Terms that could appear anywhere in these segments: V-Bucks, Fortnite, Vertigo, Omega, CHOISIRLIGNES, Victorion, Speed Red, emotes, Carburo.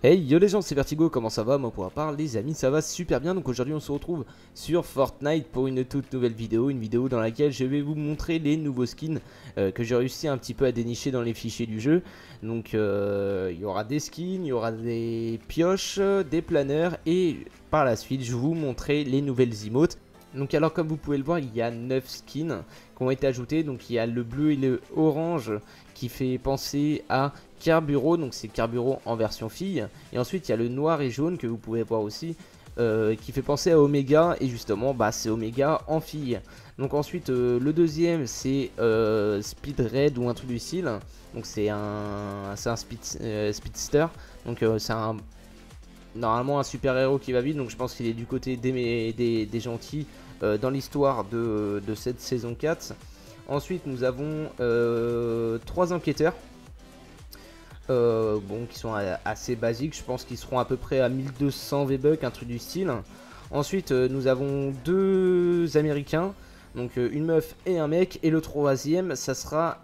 Hey yo les gens, c'est Vertigo, comment ça va? Moi pour ma part, les amis, ça va super bien. Donc aujourd'hui on se retrouve sur Fortnite pour une toute nouvelle vidéo. Une vidéo dans laquelle je vais vous montrer les nouveaux skins que j'ai réussi un petit peu à dénicher dans les fichiers du jeu. Donc il y aura des skins, il y aura des pioches, des planeurs et par la suite je vais vous montrer les nouvelles emotes. Donc alors comme vous pouvez le voir, il y a 9 skins qui ont été ajoutés. Donc il y a le bleu et le orange qui fait penser à Carburo, donc c'est Carburo en version fille. Et ensuite il y a le noir et jaune que vous pouvez voir aussi qui fait penser à Omega, et justement bah, c'est Omega en fille. Donc ensuite le deuxième c'est Speed Red ou un truc du style. Donc c'est un speedster. Donc c'est un... normalement un super héros qui va vite, donc je pense qu'il est du côté des gentils dans l'histoire de cette saison 4. Ensuite nous avons 3 enquêteurs bon, qui sont assez basiques, je pense qu'ils seront à peu près à 1200 V-Bucks, un truc du style. Ensuite nous avons 2 américains, donc une meuf et un mec, et le troisième ça sera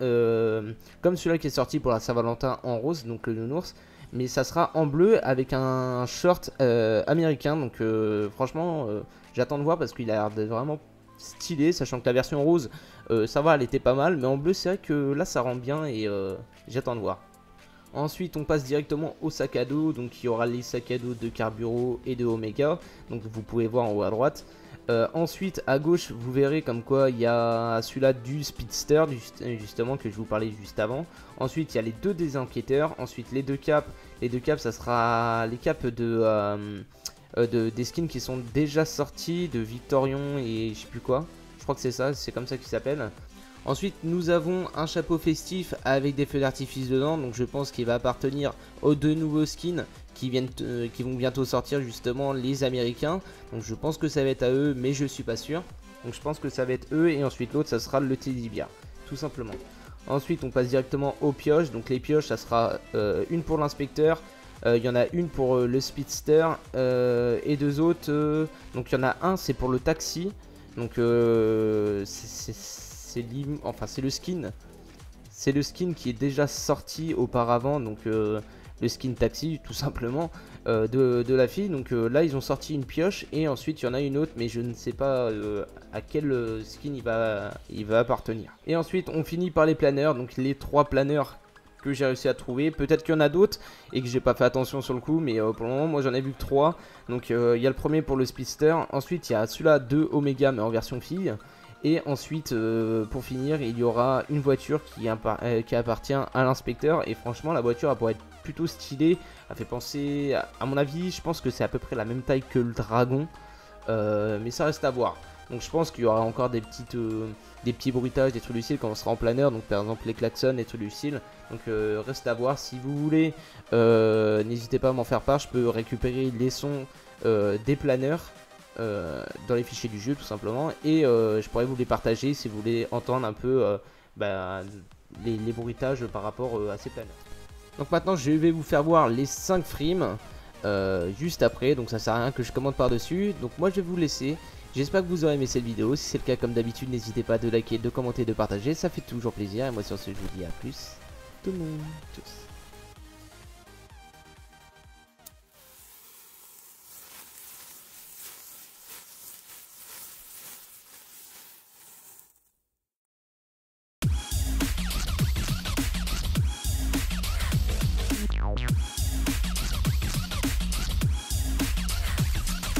comme celui-là qui est sorti pour la Saint-Valentin en rose, donc le nounours. Mais ça sera en bleu avec un short américain. Donc franchement j'attends de voir parce qu'il a l'air d'être vraiment stylé. Sachant que la version rose ça va, elle était pas mal, mais en bleu c'est vrai que là ça rend bien et j'attends de voir. Ensuite on passe directement au sac à dos. Donc il y aura les sacs à dos de Carburo et de Omega, donc vous pouvez voir en haut à droite. Ensuite à gauche vous verrez comme quoi il y a celui-là du speedster justement que je vous parlais juste avant. Ensuite il y a les deux des enquêteurs, ensuite les deux caps. Les deux caps ça sera les caps des skins qui sont déjà sortis, de Victorion et je sais plus quoi. Je crois que c'est ça, c'est comme ça qu'ils s'appellent. Ensuite nous avons un chapeau festif avec des feux d'artifice dedans, donc je pense qu'il va appartenir aux deux nouveaux skins qui vont bientôt sortir, justement les américains. Donc je pense que ça va être à eux, mais je suis pas sûr. Donc je pense que ça va être eux, et ensuite l'autre ça sera le teddy bear, tout simplement. Ensuite on passe directement aux pioches. Donc les pioches ça sera une pour l'inspecteur, il y en a une pour le speedster et deux autres, donc il y en a un c'est pour le taxi. Donc c'est le skin. C'est le skin qui est déjà sorti auparavant, donc le skin taxi tout simplement de la fille. Donc là ils ont sorti une pioche et ensuite il y en a une autre, mais je ne sais pas à quel skin il va appartenir. Et ensuite on finit par les planeurs, donc les 3 planeurs que j'ai réussi à trouver. Peut-être qu'il y en a d'autres et que j'ai pas fait attention sur le coup, mais pour le moment moi j'en ai vu que 3. Donc il y a le premier pour le speedster, ensuite il y a celui-là de Omega mais en version fille. Et ensuite, pour finir, il y aura une voiture qui appartient à l'inspecteur. Et franchement, la voiture, elle pourrait être plutôt stylée. Elle fait penser, à mon avis, je pense que c'est à peu près la même taille que le dragon. Mais ça reste à voir. Donc je pense qu'il y aura encore des petits bruitages, des trucs du style quand on sera en planeur. Donc par exemple, les klaxons, des trucs du style. Donc reste à voir. Si vous voulez, n'hésitez pas à m'en faire part. Je peux récupérer les sons des planeurs. Dans les fichiers du jeu tout simplement, et je pourrais vous les partager si vous voulez entendre un peu les bruitages par rapport à ces planeurs. Donc maintenant je vais vous faire voir les 5 frames juste après, donc ça sert à rien que je commente par dessus. Donc moi je vais vous laisser, j'espère que vous aurez aimé cette vidéo. Si c'est le cas, comme d'habitude n'hésitez pas de liker, de commenter, de partager, ça fait toujours plaisir. Et moi sur ce je vous dis à plus tout le monde, tous.